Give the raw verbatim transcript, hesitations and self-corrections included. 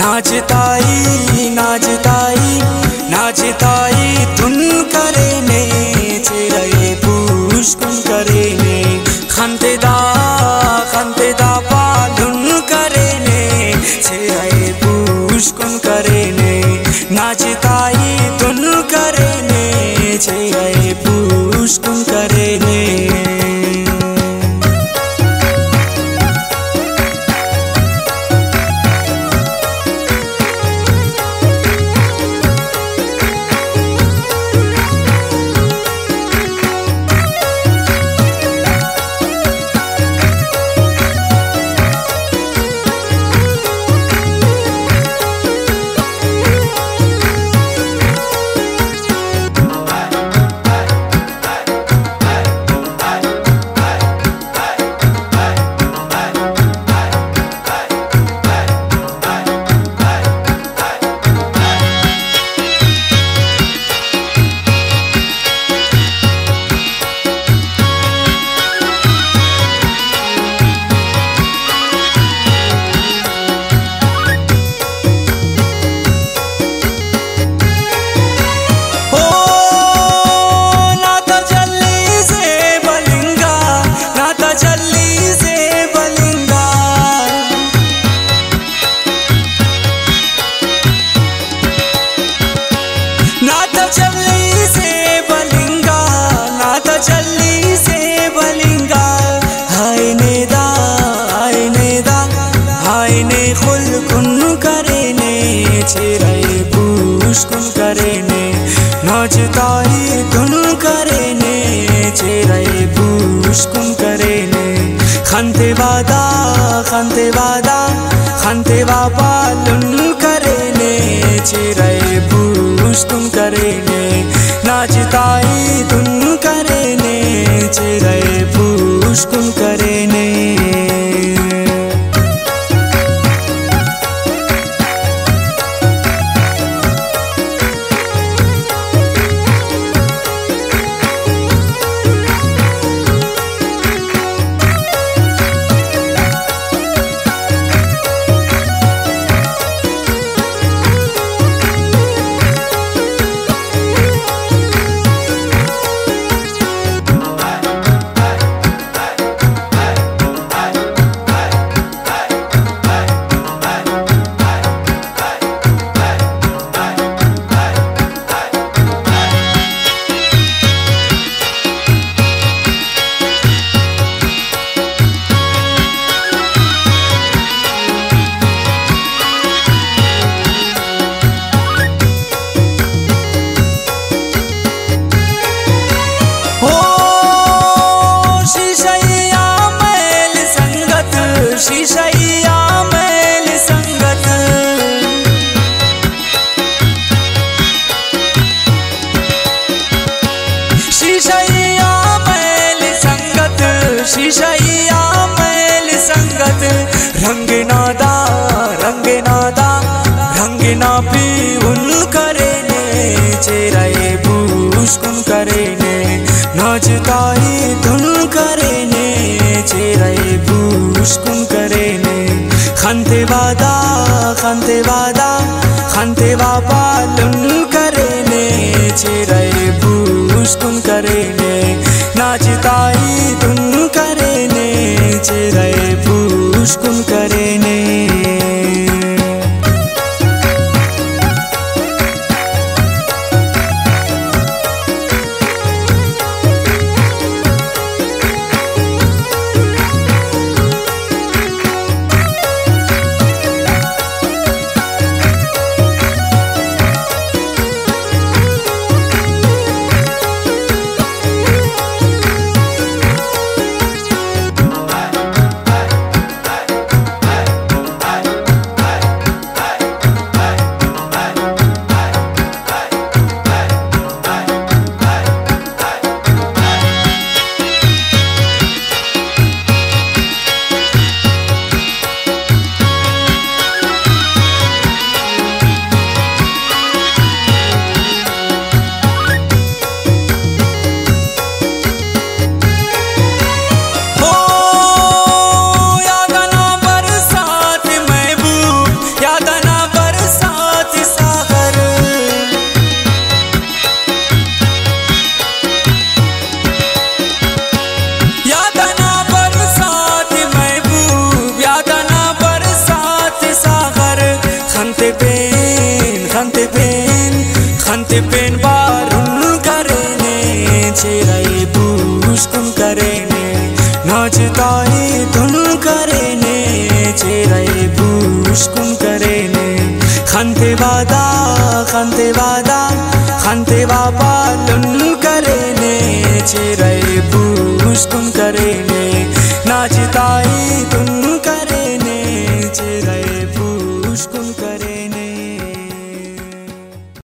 नाचताई नाचताई नाचताई धुन करे ने चेहरे पुष्कुन करे ने खंतेदा खंतेदा पालुन करे ने चेहरे पुष्कुन करे ने नाचताई धुन करे ने चेहरे पुष्कुन करे ने। नाचताई धुन करे ने चेहरे पुष्कुन करे ने खंते वादा खंते वादा खंते वापा धुन करे ने चेहरे पुष्कुन करे ने नाचताई धुन करे ने चेहरे पुष्कुन करे ने। शीशैया मैल संगत शीशैया मैल संगत शीशैया मैल संगत रंग नादा रंग नादा रंग ना पी उन करे ने चेहरे पुष्कुन करे ने नाचताई धुन करे ने चेहरे पुष्कुन करे ने खंते वादा खंते वादा खंते वापा लुन करे ने चेहरे पुष्कुन करे ने नाचताई धुन करे ने चेहरे पुष्कुन करे ने। ते पेन बारुल करेने चेराई पुष्कुम करेने नाचताई तुल करेने चेराई पुष्कुम करेने खंते वादा खंते वादा खंते वापा तुल करेने चेराई पुष्कुम।